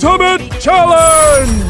Ultimate Challenge!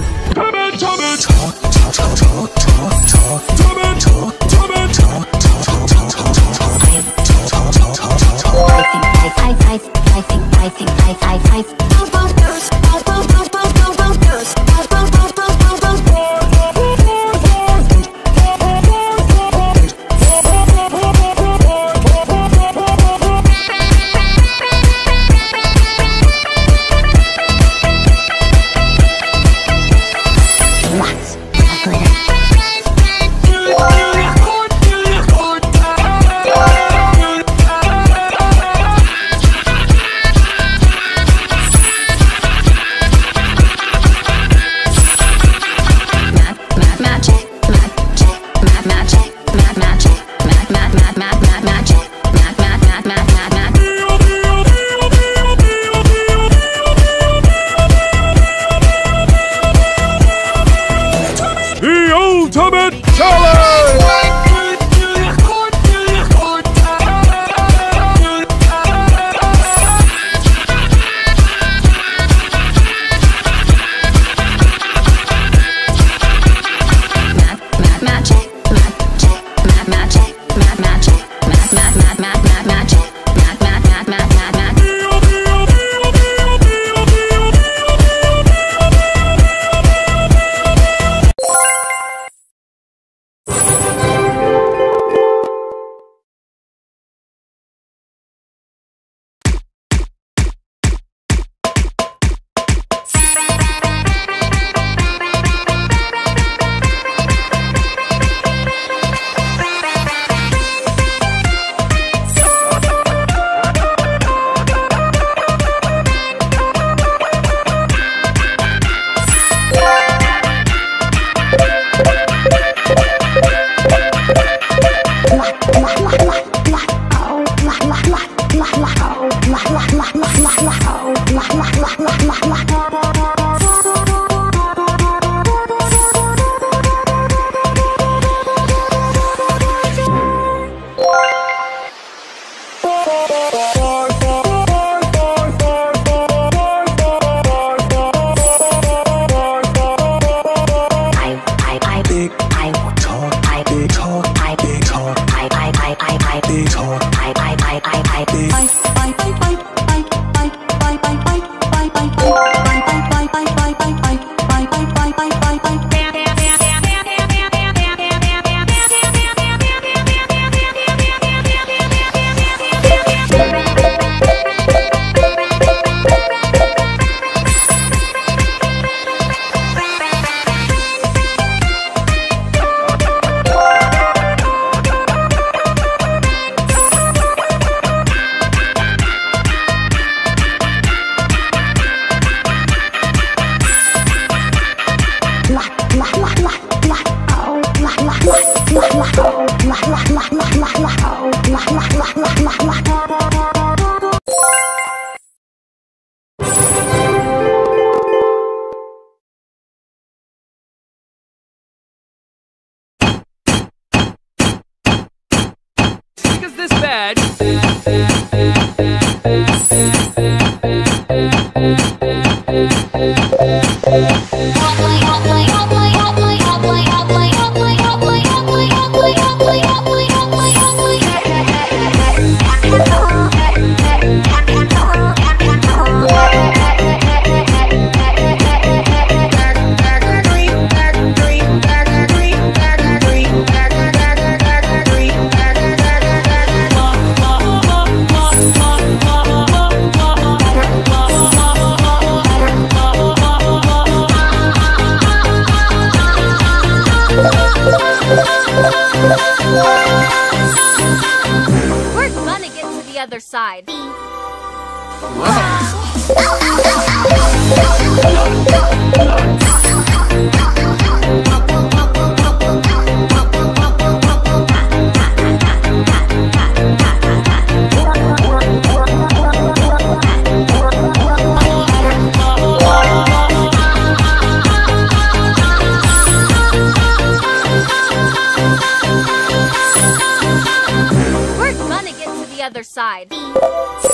Other side.